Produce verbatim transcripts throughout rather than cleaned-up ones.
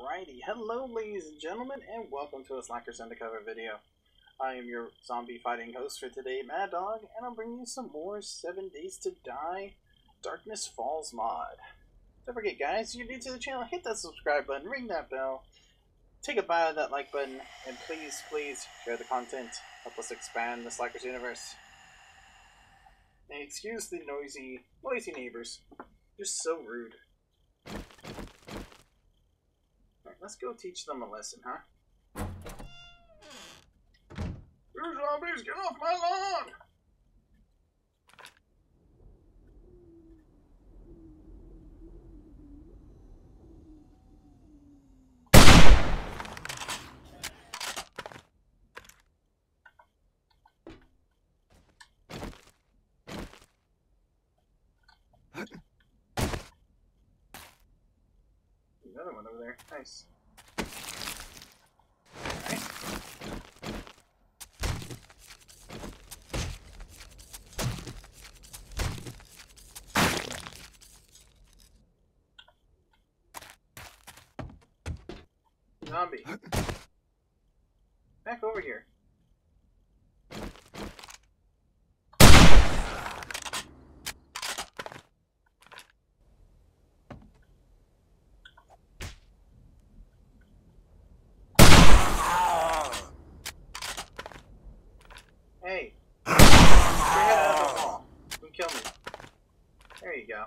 Alrighty, hello ladies and gentlemen, and welcome to a Slackers Undercover video. I am your zombie fighting host for today, Mad Dog, and I'm bringing you some more seven days to die Darkness Falls mod. Don't forget guys, if you're new to the channel, hit that subscribe button, ring that bell, take a bite of that like button, and please, please, share the content. Help us expand the Slackers universe. And excuse the noisy, noisy neighbors. They're so rude. Let's go teach them a lesson, huh? You zombies, get off my lawn! Another one over there. Nice. Zombie. Back over here. Hey. Get out of the wall. Don't kill me. There you go.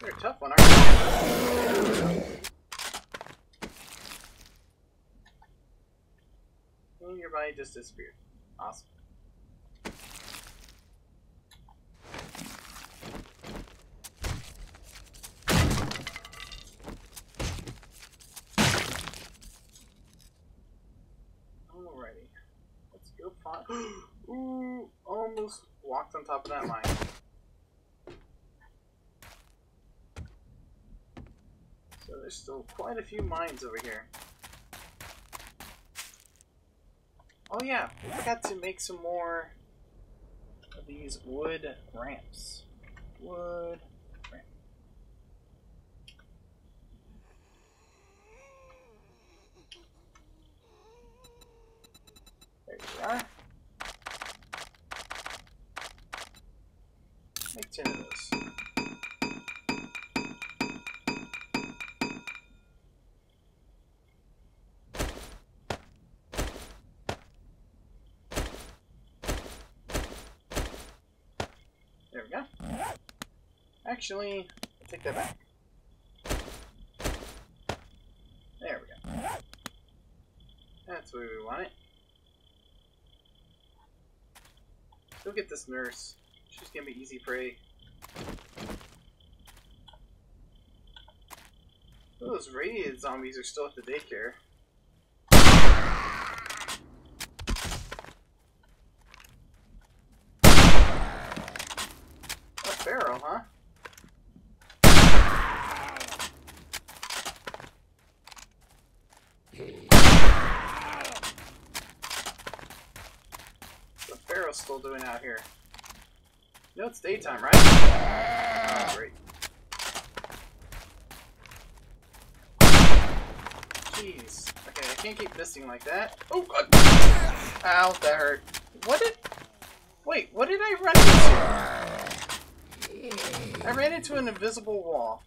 You're a tough one, aren't you? Oh, your body just disappeared. Awesome. Alrighty. Let's go find. Ooh, almost walked on top of that line. So there's still quite a few mines over here. Oh yeah, we forgot to make some more of these wood ramps. Wood ramp. There we are. Make ten of those. There we go. Actually, I'll take that back. There we go. That's where we want it. Go get this nurse. She's gonna be easy prey. Oh, those radiated zombies are still at the daycare. Barrel, huh? What's the barrel still doing out here? You know it's daytime, right? Oh, great. Jeez. Okay, I can't keep missing like that. Oh god! Ow, that hurt. What did... Wait, what did I run into? I ran into an invisible wall.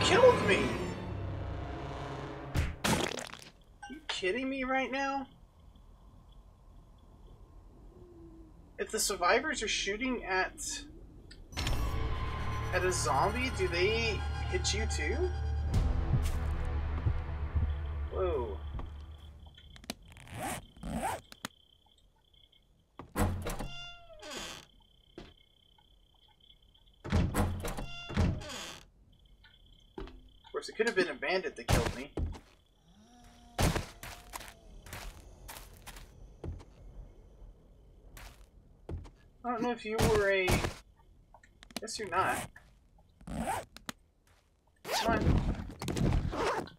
Killed me! You kidding me right now? If the survivors are shooting at at a zombie, do they hit you too? Whoa. corpse. It could have been a bandit that killed me. I don't know if you were a... Guess you're not. Come on.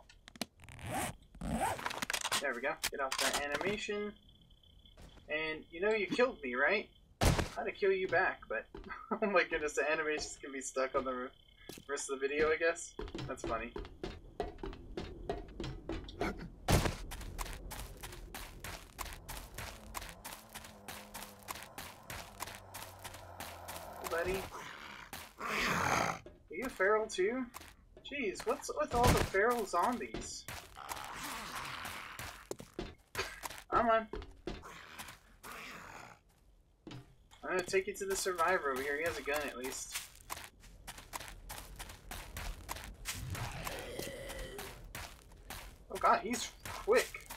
There we go. Get off that animation. And you know you killed me, right? I had to kill you back, but... Oh my goodness, the animation's gonna be stuck on the rest of the video, I guess. That's funny. Buddy. Are you feral too? Jeez, what's with all the feral zombies? Come on. I'm gonna take you to the survivor over here. He has a gun at least. Oh god, he's quick.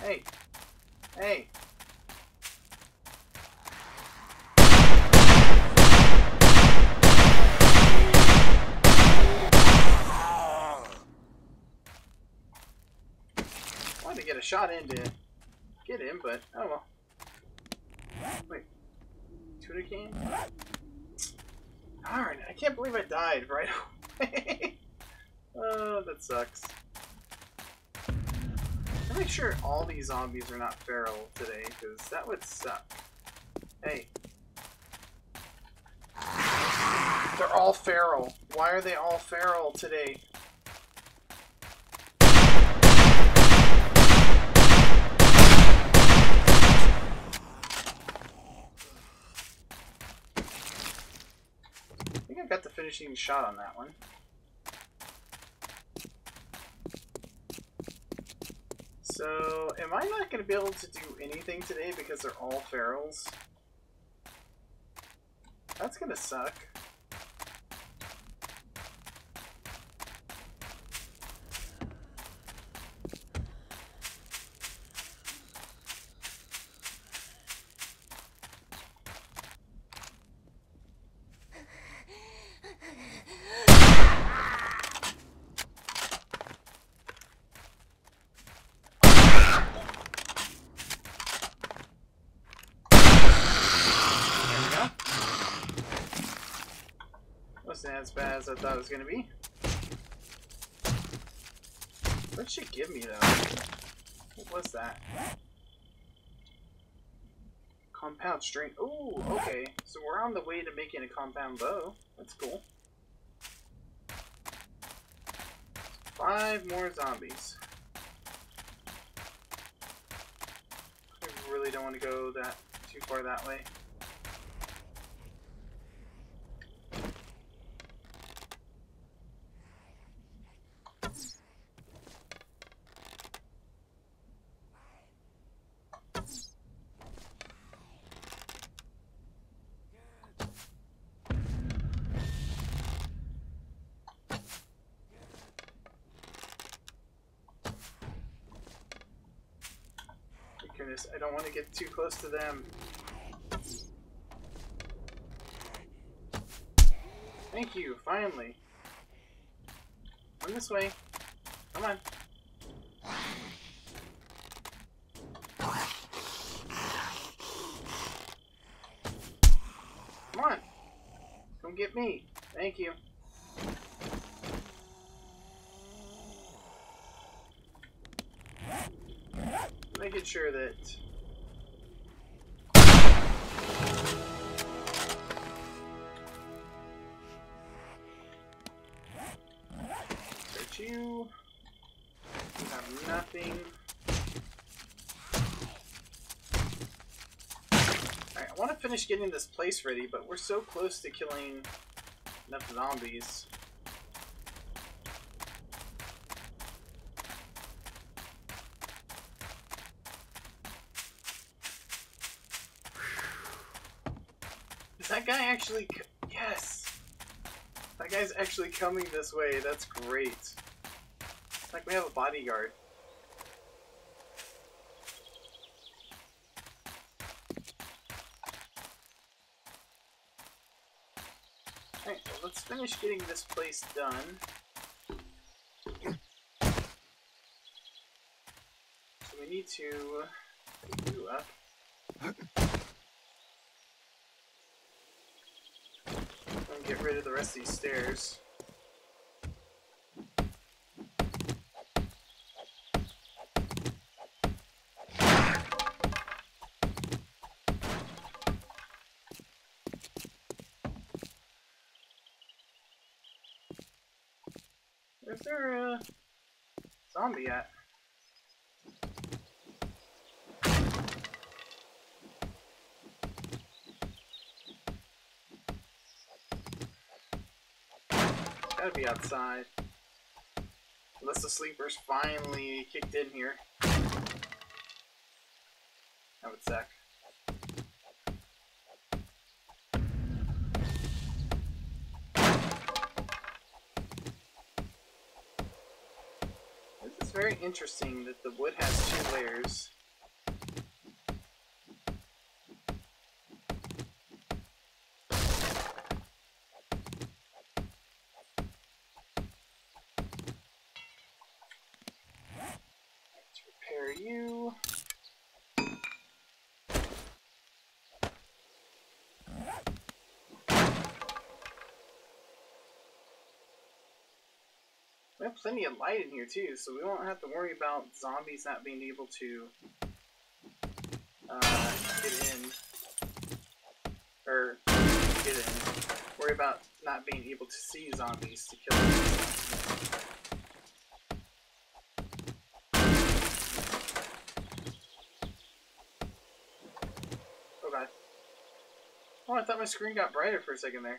Hey. Hey. Wanted to get a shot in to get him, but oh well. Wait, Tuna Can? Darn, I can't believe I died right away. Oh, that sucks. I'll make sure all these zombies are not feral today, because that would suck. Hey. They're all feral. Why are they all feral today? Got the finishing shot on that one. So, am I not going to be able to do anything today because they're all ferals? That's going to suck. As bad as I thought it was gonna be. What'd she give me though? What was that? Compound string. Ooh, okay. So we're on the way to making a compound bow. That's cool. Five more zombies. I really don't want to go that too far that way. I don't want to get too close to them. Thank you, finally. Come this way. Come on. Come on. Come get me. Thank you. Making sure that search you. You have nothing. Alright, I want to finish getting this place ready, but we're so close to killing enough zombies. That guy actually, yes! That guy's actually coming this way, that's great. It's like we have a bodyguard. Alright, well, let's finish getting this place done. So we need to pick you up. And get rid of the rest of these stairs. Where's there a zombie at? It's gotta be outside. Unless the sleepers finally kicked in here. That would suck. It's very interesting that the wood has two layers. Let's repair you. We have plenty of light in here too, so we won't have to worry about zombies not being able to uh, get in, or get in, worry about not being able to see zombies to kill them. Oh god. Oh, I thought my screen got brighter for a second there.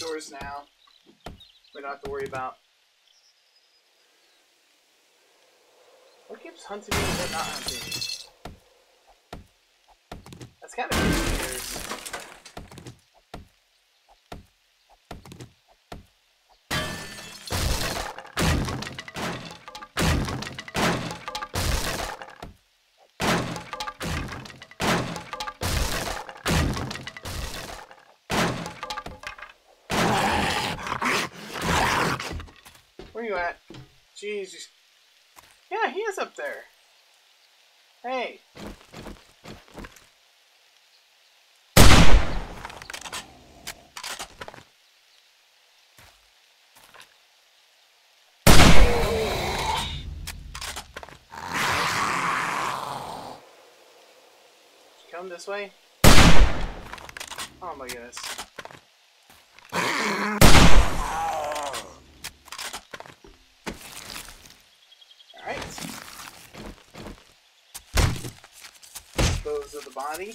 Doors now. We don't have to worry about. What keeps hunting me and not hunting me? That's kind of Where you at? Jeez. Yeah, he is up there. Hey. Come this way? Oh my goodness. Of the body.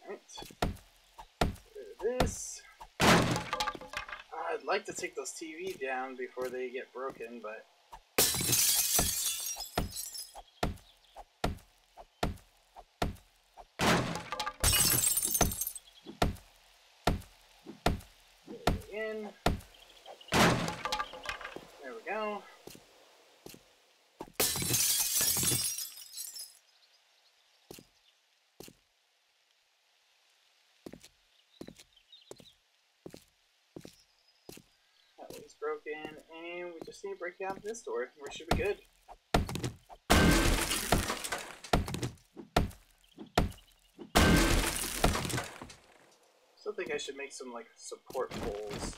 Alright. This. I'd like to take those T Vs down before they get broken, but in. There we go. That one's broken, and we just need to break out this door. We should be good. I think I should make some like support poles.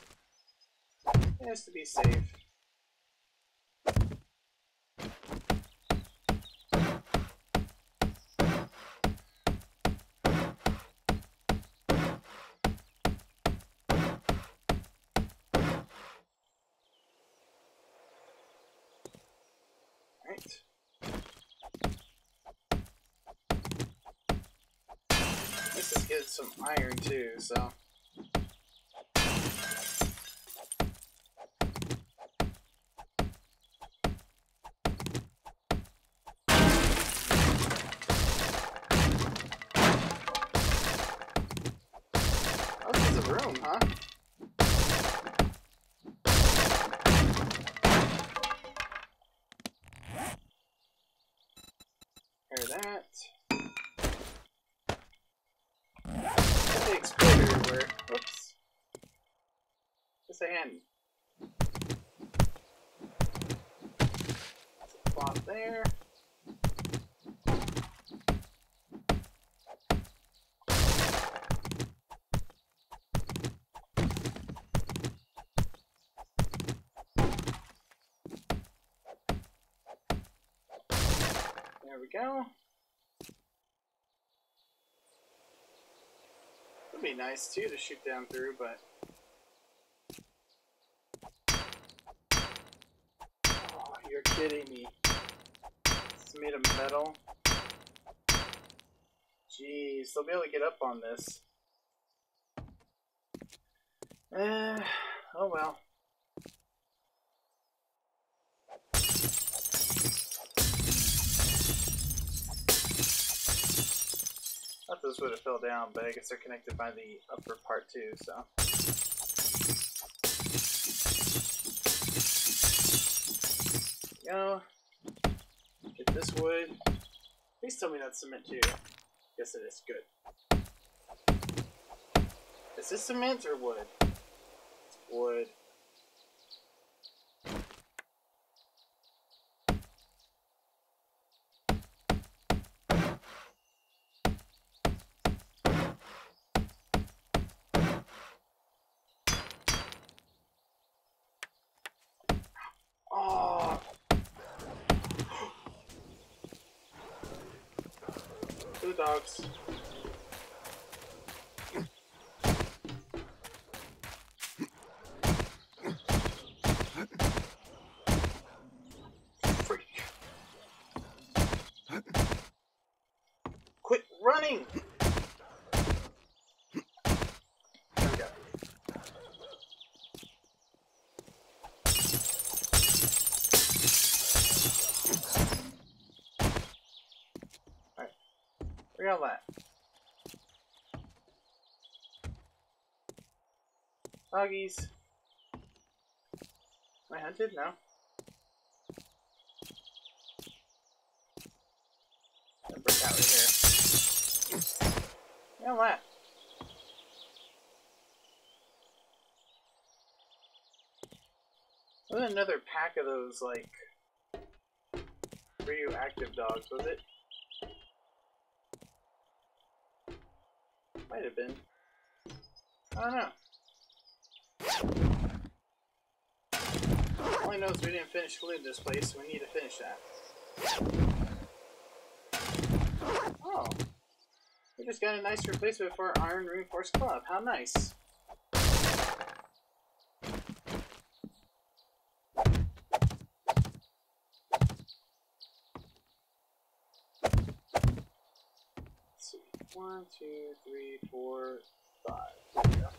It has to be safe. Alright. Let's just get some iron too, so. down, huh? Repair that. Let me explode everywhere. Oops. It's a hand. That's a plot there. There we go. It'd be nice too to shoot down through, but oh, you're kidding me. It's made of metal. Jeez, they'll be able to get up on this. Eh, oh well. Not that this would have fell down, but I guess they're connected by the upper part too, so. Go. Get this wood. Please tell me that's cement too. Yes, it is. Good. Is this cement or wood? It's wood. Dogs. Freak. Quit running. There we go. All that. Doggies. Am I hunted? No. Gonna break out right here. All that. Wasn't another pack of those like radioactive dogs, was it? Might have been. I don't know. All I know is we didn't finish looting this place, so we need to finish that. Oh. We just got a nice replacement for our iron reinforced club. How nice. One, two, three, four, five. Yeah.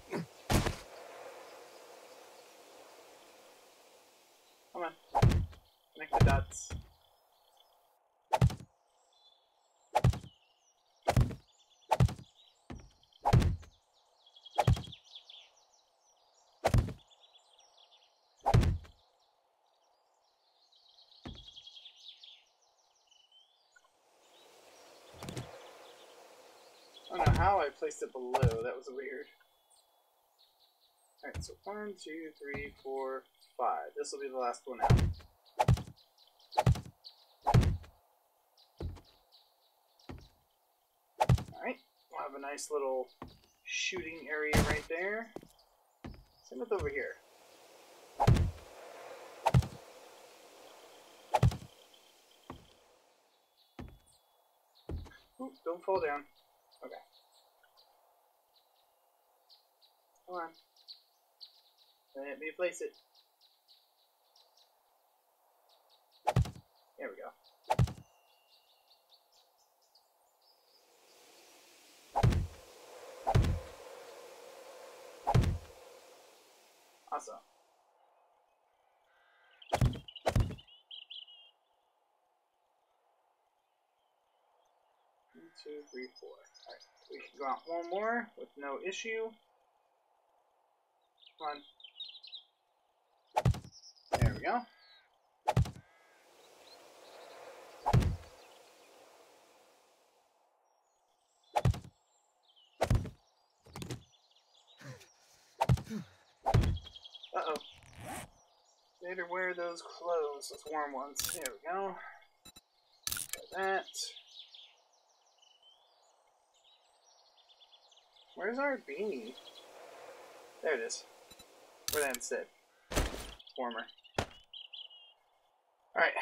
Come on. Connect the dots. I don't know how I placed it below, that was weird. Alright, so one, two, three, four, five. This will be the last one out. Alright, we'll have a nice little shooting area right there. Same with over here. Ooh, don't fall down. Okay. Come on. Let me place it. There we go. Awesome. One, two, three, four. All right. We can go out one more with no issue. Come on. There we go. Uh-oh. Later wear those clothes, those warm ones. There we go. Got that. Where's our beanie? There it is. Wear that instead. Warmer. Alright,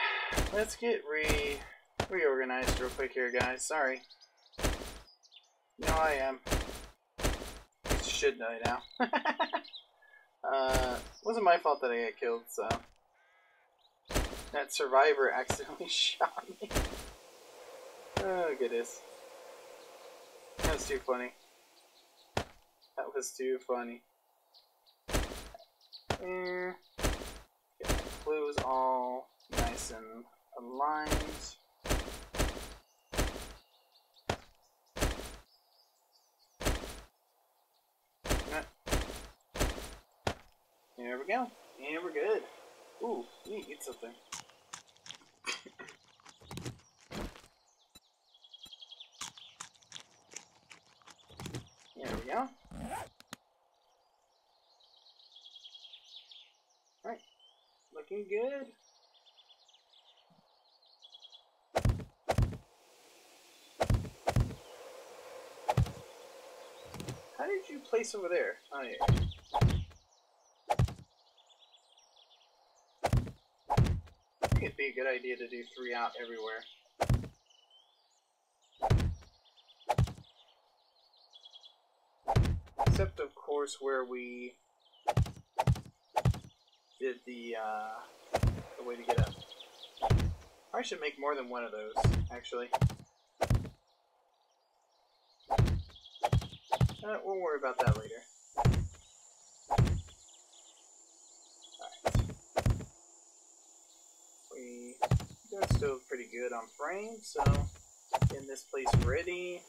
let's get re reorganized real quick here, guys. Sorry. No, I am. You should know now. uh, wasn't my fault that I got killed, so. That survivor accidentally shot me. Oh, goodness. That was too funny. That was too funny. There. Get my clues all nice and aligned. There we go. And we're good. Ooh, you need to eat something. There we go. Alright, looking good. How did you place over there? Oh yeah. I think it'd be a good idea to do three out everywhere. Except of course where we did the, uh, the way to get up. I should make more than one of those, actually. Uh, we'll worry about that later. Alright. We are still pretty good on frame, so in this place ready.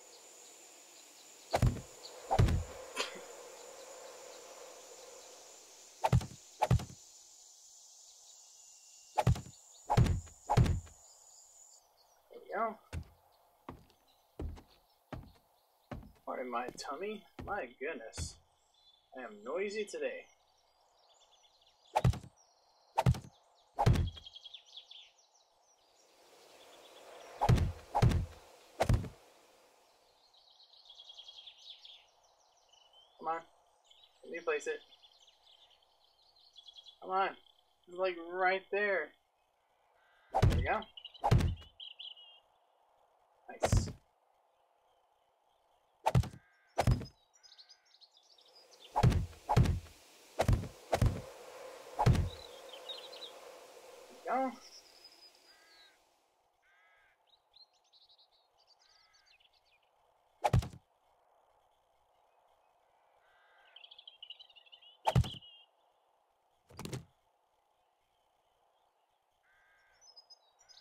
Pardon my tummy. My goodness. I am noisy today. Come on. Let me place it. Come on. It's like right there. There we go. Nice. There we go. Oh,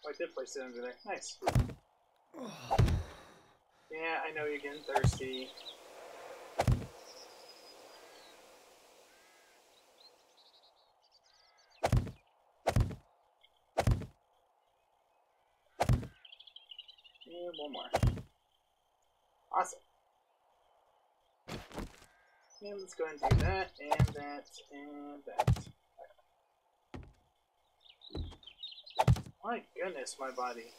I did place it under there. Nice. Yeah, I know you're getting thirsty. And one more. Awesome. And let's go ahead and do that, and that, and that. My goodness, my body.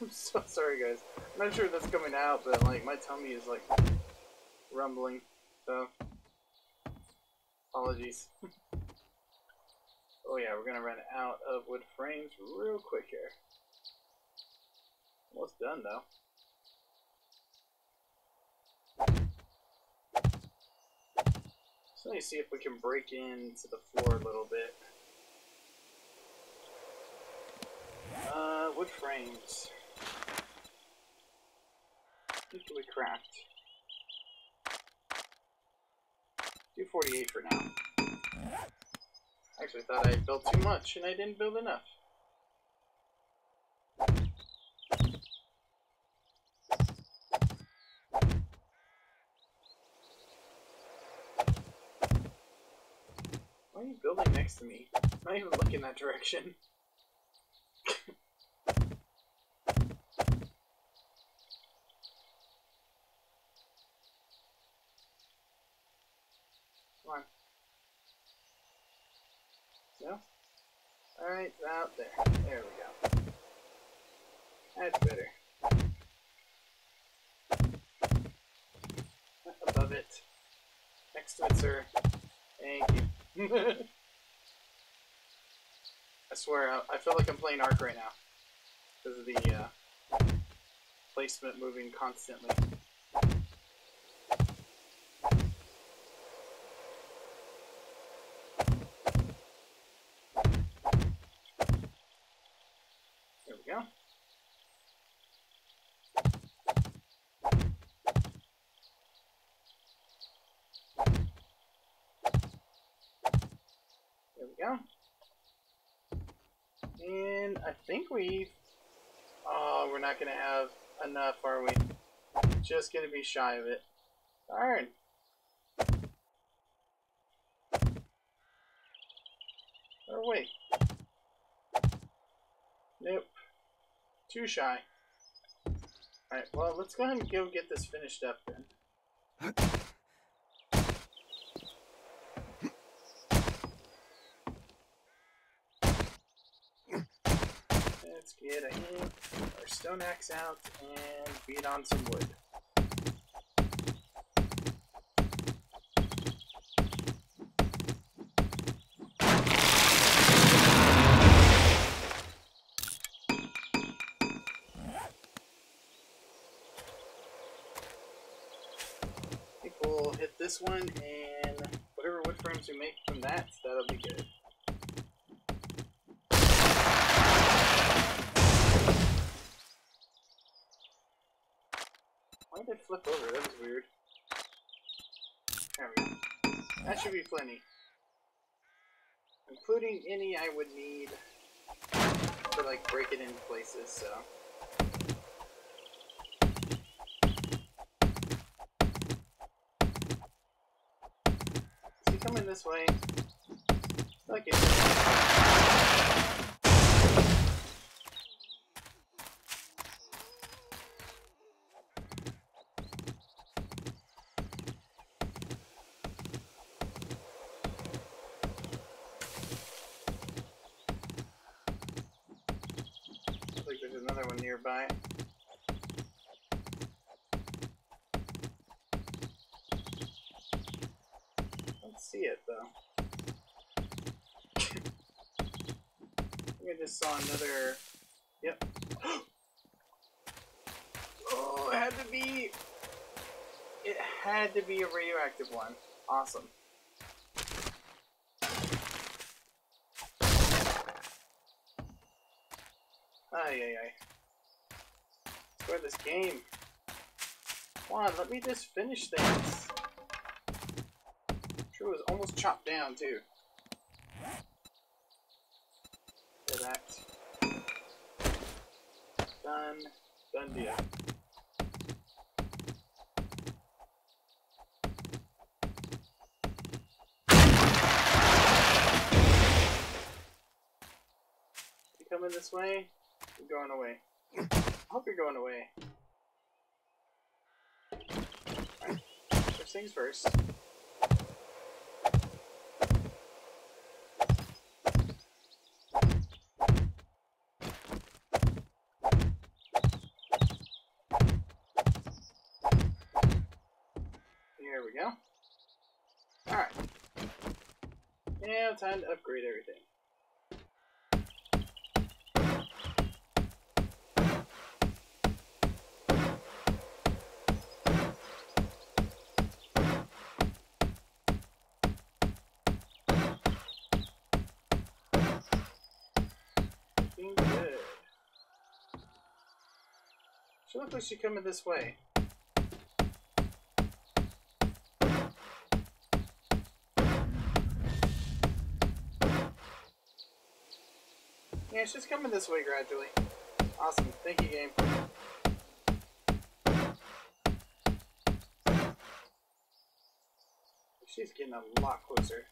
I'm so sorry, guys. I'm not sure if that's coming out, but like my tummy is like rumbling, so apologies. Oh yeah, we're gonna run out of wood frames real quick here. Almost done though. So let me see if we can break into the floor a little bit. Uh, wood frames. What do we craft? two forty-eight for now. I actually thought I built too much and I didn't build enough. Why are you building next to me? I'm not even looking that direction. Come on. No? Alright, out there. There we go. That's better. Above it. Next to it, sir. Thank you. I swear, I, I feel like I'm playing Ark right now. Because of the uh, placement moving constantly. There we go. Yeah. And I think we... Oh, we're not going to have enough, are we? Just going to be shy of it. Darn. Or wait. Nope. Too shy. Alright, well, let's go ahead and go get this finished up then. Let's get our stone axe out and beat on some wood. I think we'll hit this one, and whatever wood frames we make from that, that'll be good. Why did it flip over? That was weird. There we go. That should be plenty. Including any I would need to like break it into places, so. Is he coming this way? Like it. There's another one nearby. Don't see it though. I think I just saw another. Yep. Oh, it had to be. It had to be a radioactive one. Awesome. Ay, ay, ay. For this game. Come on, let me just finish things. True, it was almost chopped down, too. Get that. Done. Done deal. You coming this way? You're going away. I hope you're going away. Alright. First things first. Here we go. Alright. Now time to upgrade everything. She looks like she's coming this way. Yeah, she's coming this way gradually. Awesome. Thank you, game. She's getting a lot closer.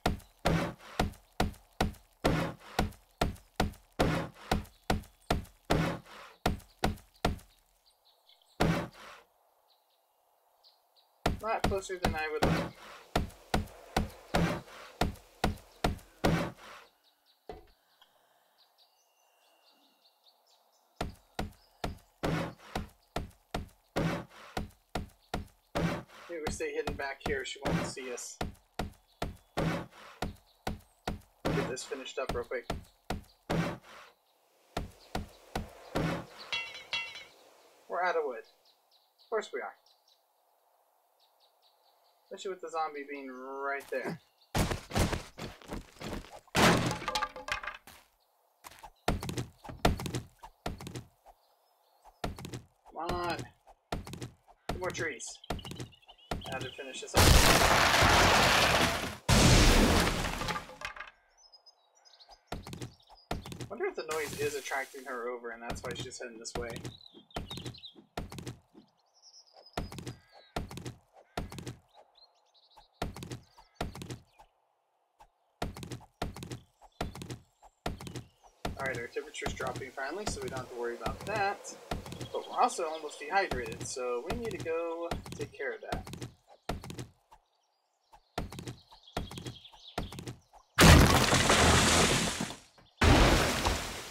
a lot closer than I would like. Maybe we stay hidden back here. She won't see us. Get this finished up real quick. We're out of wood. Of course we are. Especially with the zombie being right there. Come on. Two more trees. Now to finish this up. I wonder if the noise is attracting her over and that's why she's heading this way. Alright, our temperature's dropping finally, so we don't have to worry about that. But we're also almost dehydrated, so we need to go take care of that.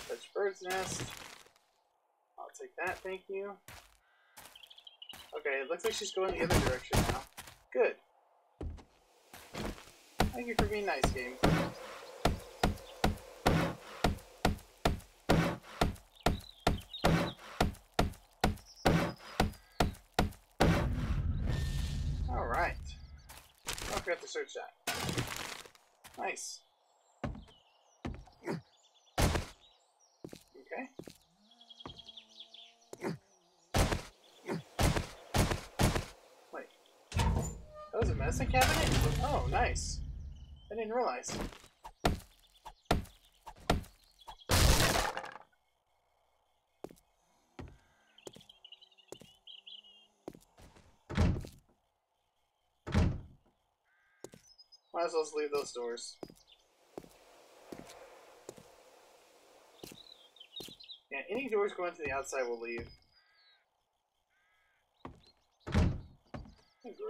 Touch bird's nest. I'll take that, thank you. Okay, it looks like she's going the other direction now. Good. Thank you for being nice, game. Forgot to search that. Nice. Okay. Wait. That was a medicine cabinet? Oh, nice. I didn't realize. Might as well just leave those doors. Yeah, any doors going to the outside will leave. A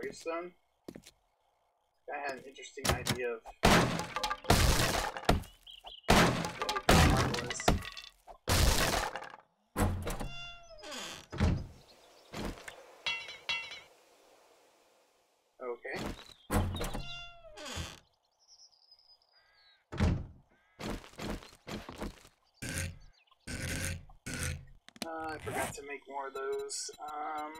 gravestone. I had an interesting idea of what the mark was. Okay. I forgot to make more of those. Um,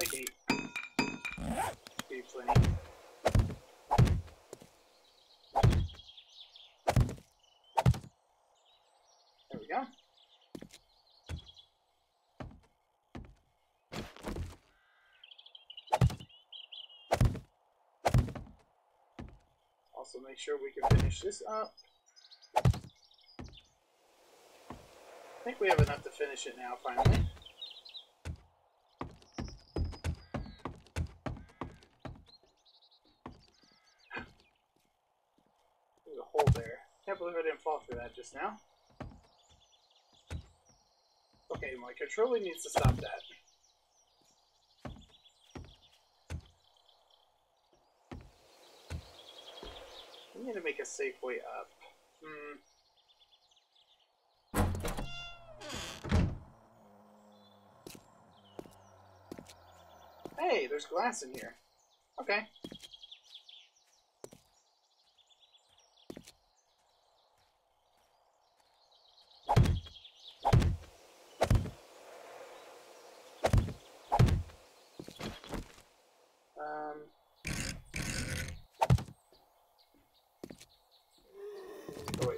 make eight. Be plenty. There we go. Also, make sure we can finish this up. I think we have enough to finish it now, finally. There's a hole there. Can't believe I didn't fall through that just now. Okay, my controller needs to stop that. We need to make a safe way up. Hmm. Hey, there's glass in here. Okay. Um. Oh, wait.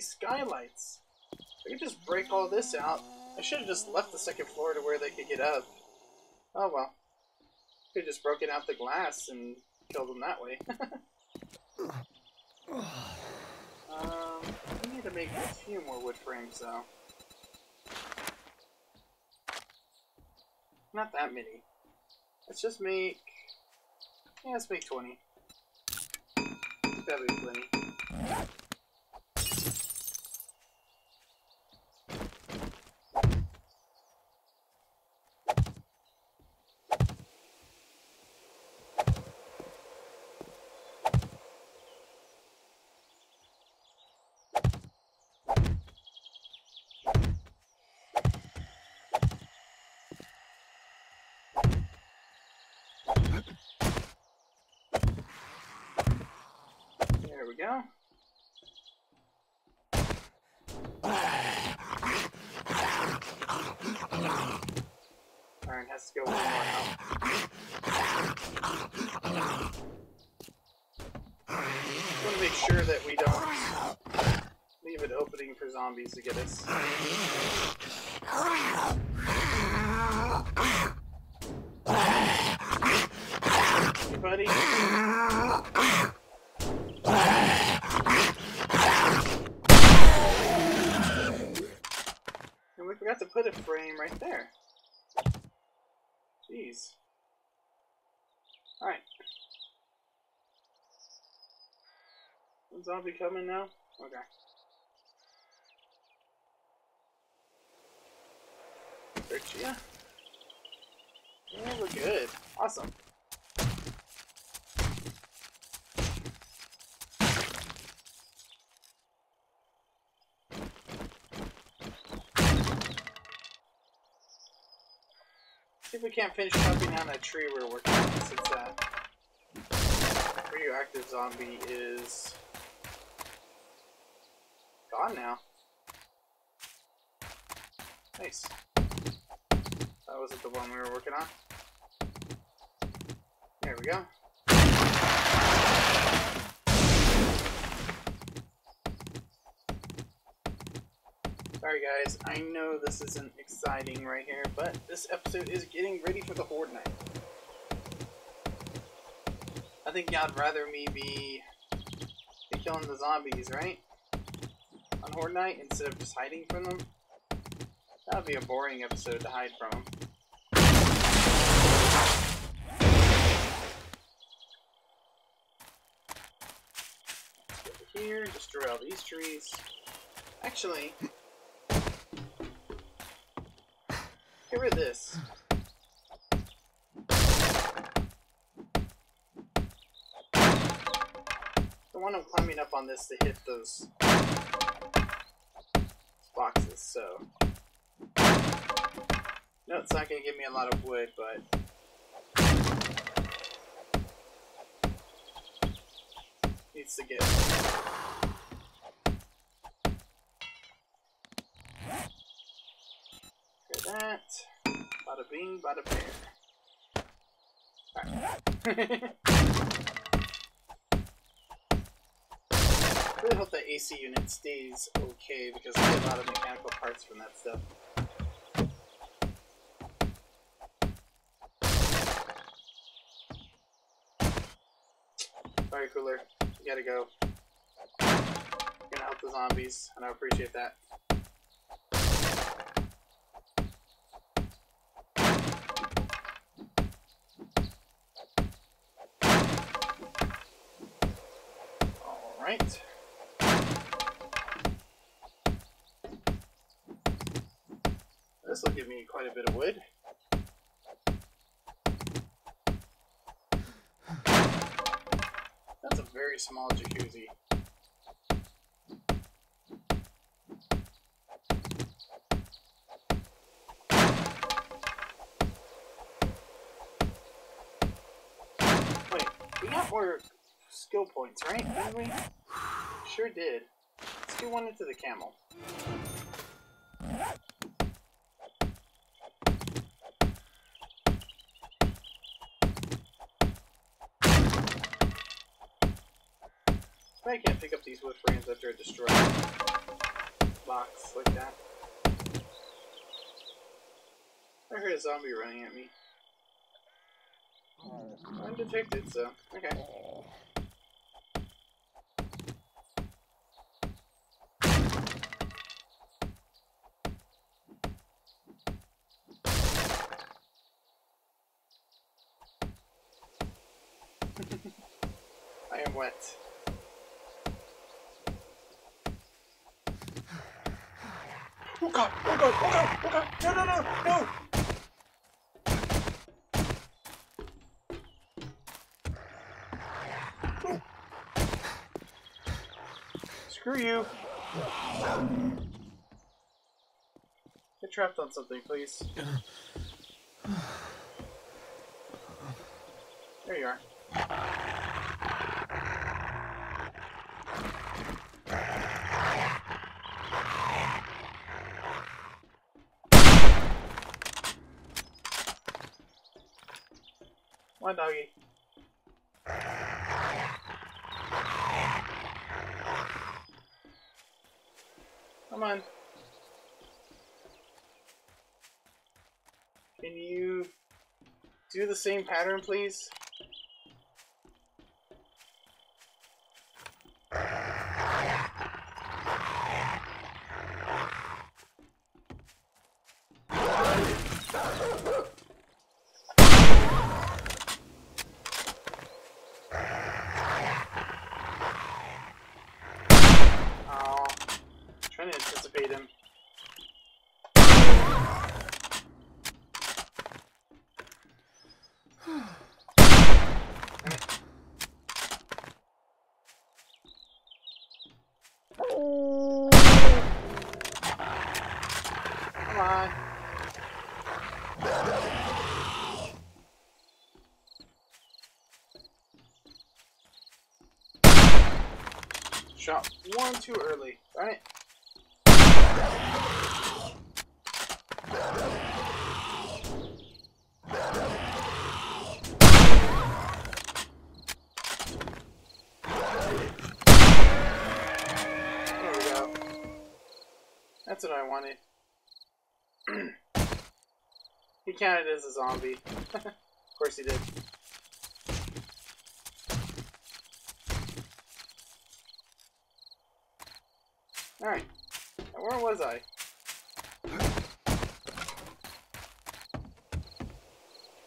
Skylights. I could just break all this out. I should have just left the second floor to where they could get up. Oh well. Could have just broken out the glass and killed them that way. Um, we need to make a few more wood frames, though. Not that many. Let's just make... yeah, let's make twenty. That'll be plenty. There we go. Iron has to go one more now. Just want to make sure that we don't leave an opening for zombies to get us. Hey, buddy. I forgot to put a frame right there. Jeez. Alright. One zombie coming now? Okay. Search ya. Yeah, we're good. Awesome. See if we can't finish chopping down that tree we're working on, since that radioactive zombie is gone now. Nice. That wasn't the one we were working on. There we go. Sorry guys, I know this isn't exciting right here, but this episode is getting ready for the Horde Night. I think y'all'd rather me be killing the zombies, right? On Horde Night, instead of just hiding from them. That would be a boring episode to hide from them. Let's get over here, destroy all these trees. Actually... get rid of this. The one I'm climbing up on this to hit those boxes, so... no, it's not going to give me a lot of wood, but... needs to get... that. Bada bing, bada bear. Alright. I really hope that A C unit stays okay because I get a lot of mechanical parts from that stuff. Sorry, Cooler. You gotta go. You're gonna help the zombies, and I appreciate that. Right. This will give me quite a bit of wood. That's a very small jacuzzi. Wait, we got more skill points, right? Didn't we? Sure did. Let's do one into the camel. I can't pick up these wood frames after a destroyed box like that. I heard a zombie running at me. Undetected, so okay. it went. Oh god, oh god, oh god, oh god, no, no, no, no! Screw you. Get trapped on something, please. There you are. One doggy. Come on. Can you do the same pattern, please? Shot one too early, right? There we go. That's what I wanted. He counted as a zombie. Of course he did. Alright, where was I?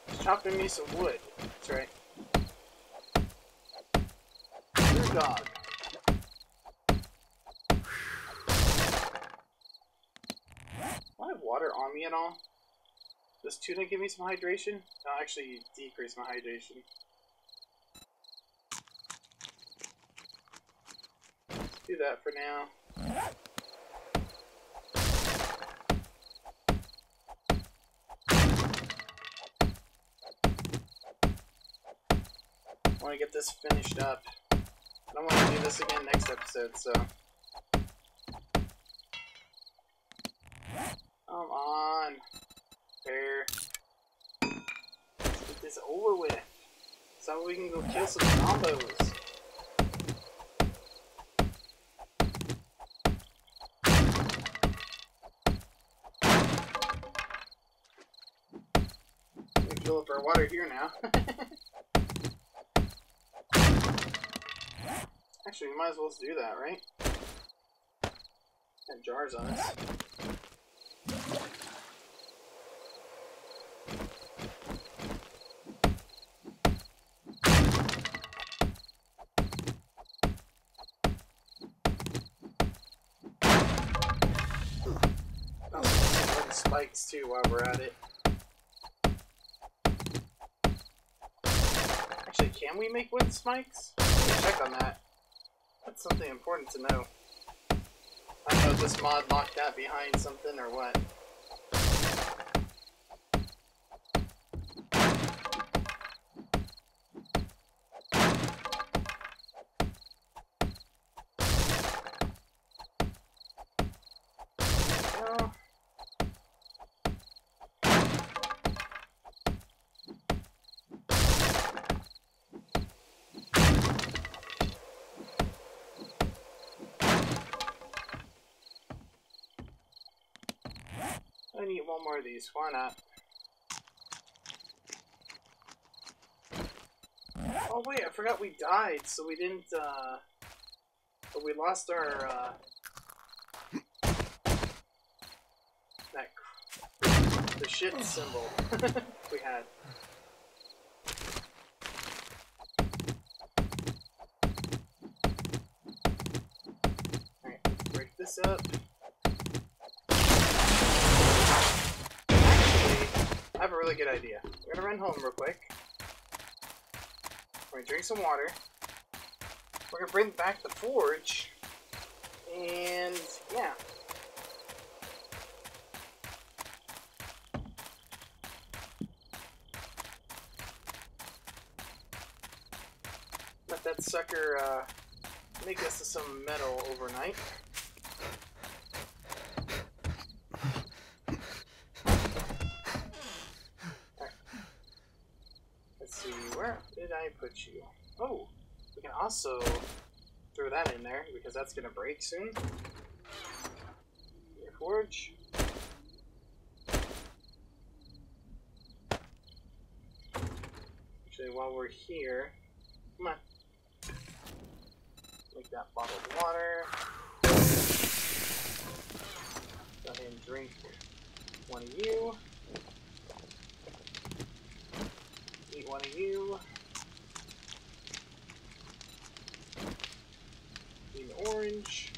He's chopping me some wood. That's right. Good dog. Do I have water on me at all? Does tuna give me some hydration? No, actually decrease my hydration. Do that for now. I want to get this finished up. I don't want to do this again next episode, so. Come on. There. Let's get this over with. So we can go kill some combos. We can fill up our water here now. Actually, we might as well do that, right? Got jars on us. Oh, and spikes too while we're at it. Actually, can we make wooden spikes? Let's check on that. That's something important to know. I don't know if this mod locked that behind something or what. I need one more of these, why not? Oh wait, I forgot we died, so we didn't, uh... But we lost our, uh... that... the shit symbol we had. ass up. Actually, I have a really good idea. We're gonna run home real quick. We're gonna drink some water. We're gonna bring back the forge. And yeah. Let that sucker uh, make us some metal overnight. Alright. Let's see, where did I put you? Oh, we can also throw that in there because that's gonna break soon. Your forge. Actually, while we're here, come on. Make that bottle of water. Go ahead and drink one of you. Eat one of you. An orange.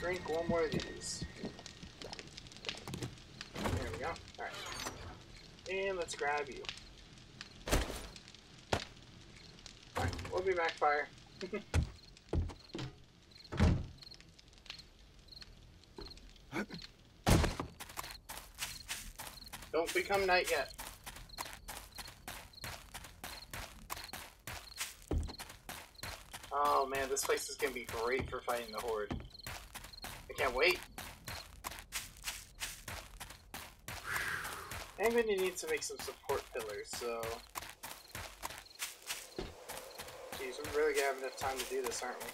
Drink one more of these. There we go. Alright. And let's grab you. Alright, we'll be back, fire. Don't become night yet. Oh man, this place is going to be great for fighting the Horde. I can't wait. I'm going to need to make some support pillars, so... Jeez, we're really going to have enough time to do this, aren't we.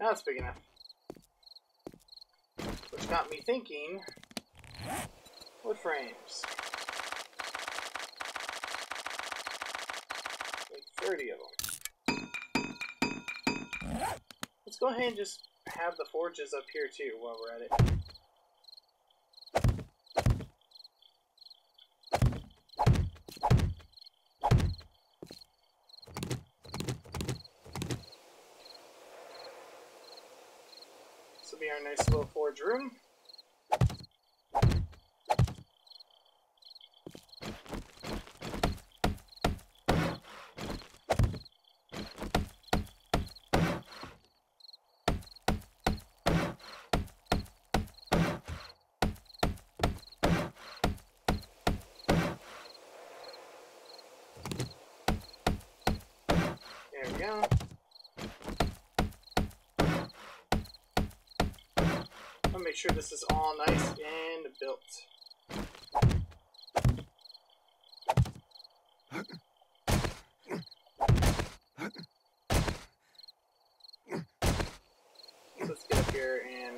Now it's big enough. Which got me thinking, wood frames. Like thirty of them. Let's go ahead and just have the forges up here too while we're at it. Our nice little forge room. There we go. Make sure this is all nice and built. So let's get up here and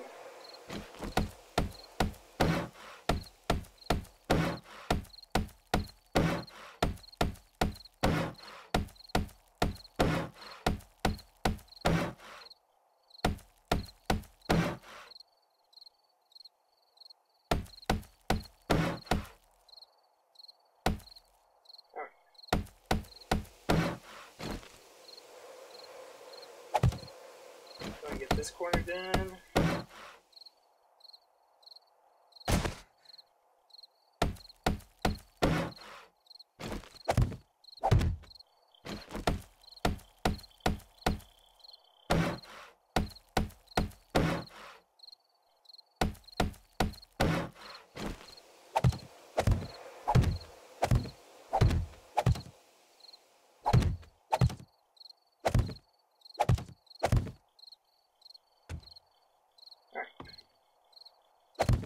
get this corner done.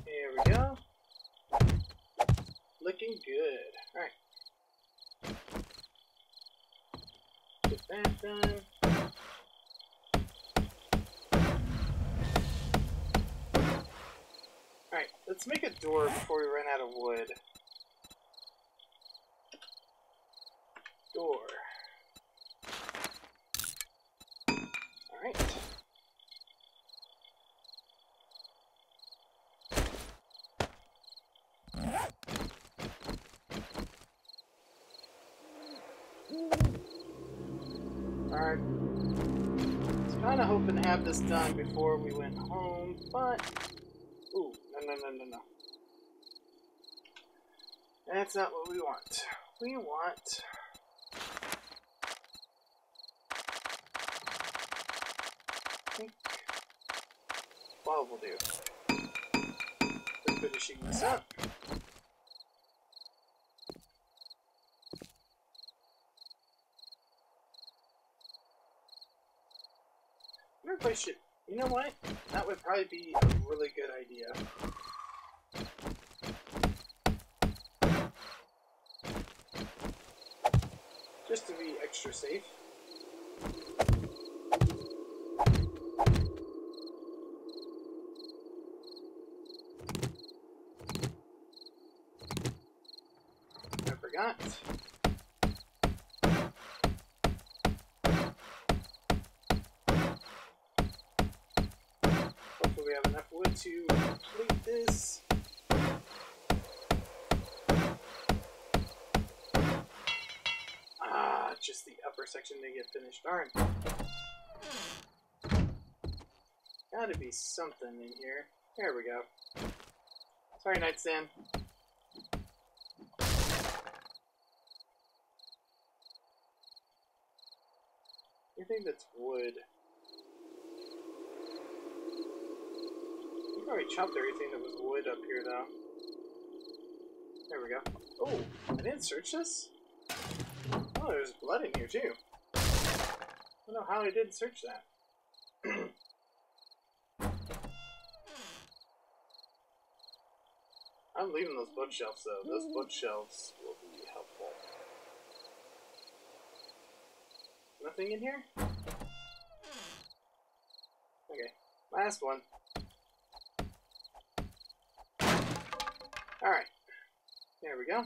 There we go. Looking good. Alright. Get that done. Alright, let's make a door before we run out of wood. Door. Alright. Alright. I was kind of hoping to have this done before we went home, but... Ooh, no, no, no, no, no. That's not what we want. We want... I think... Well, we'll do. We're finishing this up. I should, you know what? That would probably be a really good idea. Just to be extra safe. I forgot. We have enough wood to complete this. Ah, just the upper section didn't get finished. Darn. Gotta be something in here. There we go. Sorry, Night Sam. You think that's wood? I already chopped everything that was wood up here, though. There we go. Oh, I didn't search this? Oh, there's blood in here, too. I don't know how I didn't search that. I'm leaving those bookshelves, though. Those bookshelves will be helpful. Nothing in here? Okay, last one. Alright, there we go.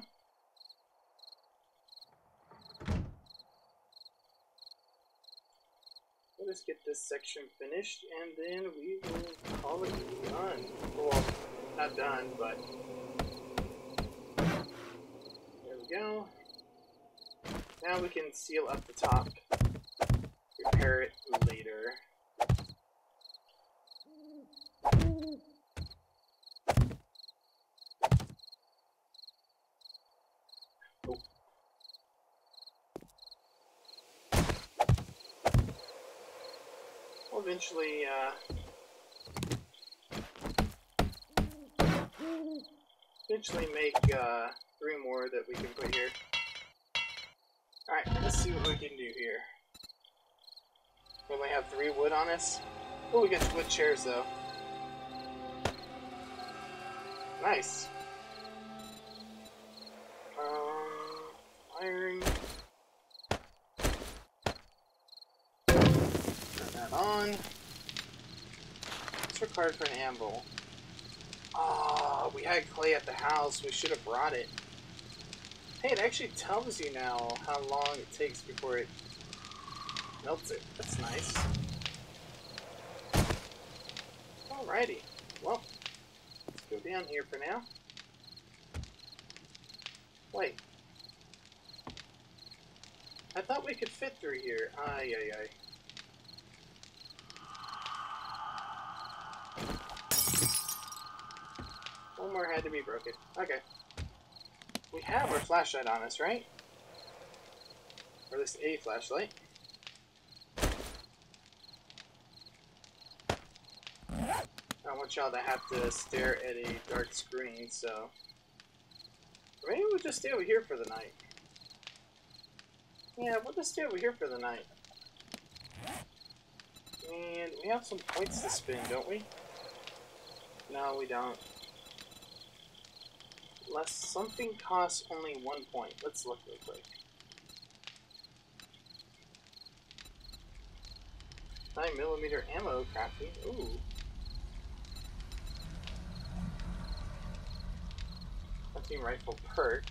We'll just get this section finished and then we will call it done. Well, not done, but... There we go. Now we can seal up the top. Repair it later. Eventually, uh, eventually make uh, three more that we can put here. Alright, let's see what we can do here. We only have three wood on us. Oh, we got some wood chairs though. Nice. Um, iron. On. What's required for an anvil? Ah, oh, we had clay at the house. We should have brought it. Hey, it actually tells you now how long it takes before it melts it. That's nice. Alrighty. Well, let's go down here for now. Wait. I thought we could fit through here. Ay, ay, ay. One more had to be broken. Okay. We have our flashlight on us, right? Or at least a flashlight. I don't want y'all to have to stare at a dark screen, so... Or maybe we'll just stay over here for the night. Yeah, we'll just stay over here for the night. And we have some points to spin, don't we? No, we don't. Unless something costs only one point. Let's look real quick. nine millimeter ammo crafting. Ooh. Hunting rifle perk.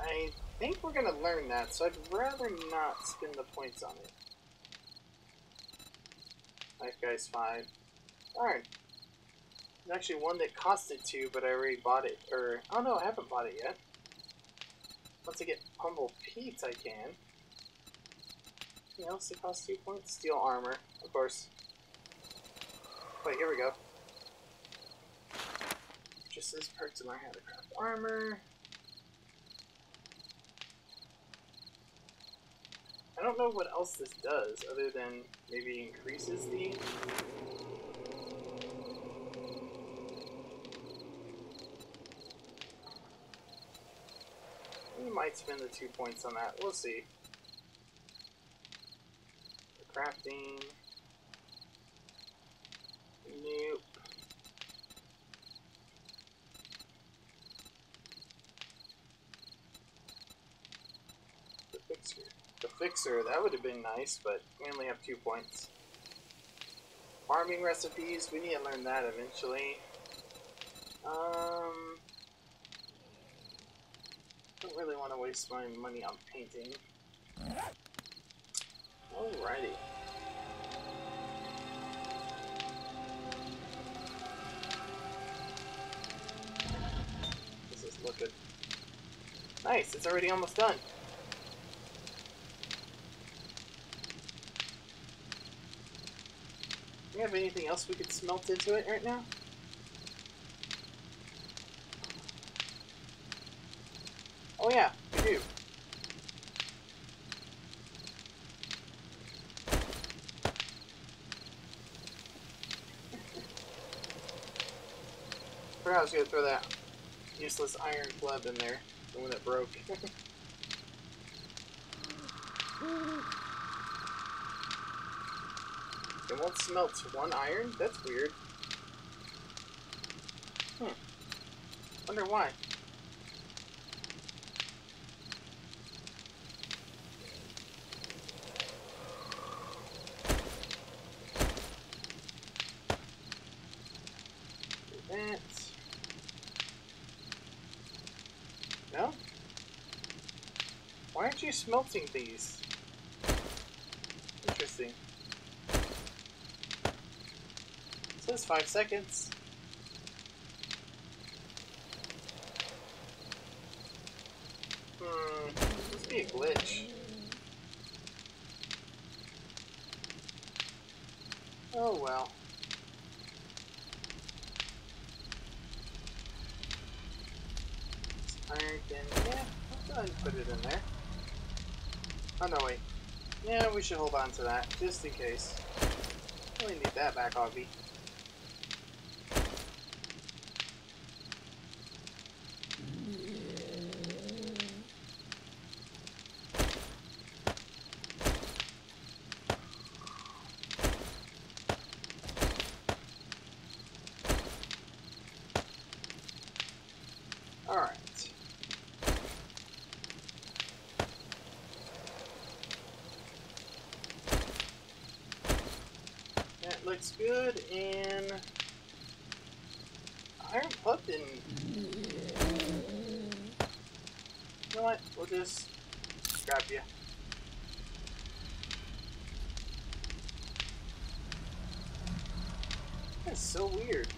I think we're going to learn that, so I'd rather not spend the points on it. Knife guy's five. Alright. There's actually one that costed two, but I already bought it. Or, oh no, I haven't bought it yet. Once I get Humble Pete, I can. Anything else that costs two points? Steel armor, of course. Wait, here we go. Just as parts of my handicraft armor. I don't know what else this does, other than maybe increases the... We might spend the two points on that, we'll see. The crafting... Nope. The fixer. The fixer, that would have been nice, but we only have two points. Farming recipes, we need to learn that eventually. Um... Don't really want to waste my money on painting. Alrighty. This is looking nice. It's already almost done. Do we have anything else we could smelt into it right now? Oh yeah, we do. I was going to throw that useless iron club in there, the one that broke. It won't smelt one iron? That's weird. Hmm. Wonder why. Smelting these. Interesting. So it's five seconds. Hmm, this must be a glitch. Oh well. Iron in there. I'll go ahead and put it in there. Oh no, wait. Yeah, we should hold on to that, just in case. Really need that back, Obby. Looks good, and iron club didn't. You know what? We'll just grab you. That's so weird.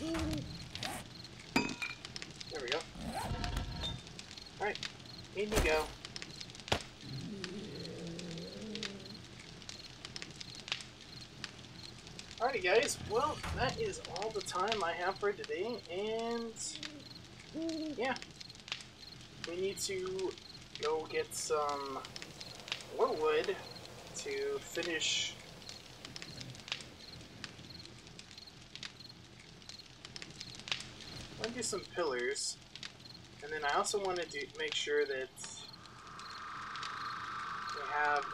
There we go. All right, in you go. Alrighty guys, well, that is all the time I have for today, and yeah, we need to go get some more wood to finish I'm gonna do some pillars, and then I also want to do make sure that we have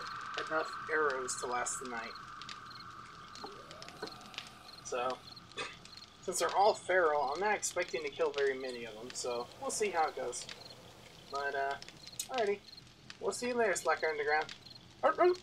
enough arrows to last the night. So, since they're all feral, I'm not expecting to kill very many of them, so we'll see how it goes. But, uh, alrighty. We'll see you later, Slacker Underground.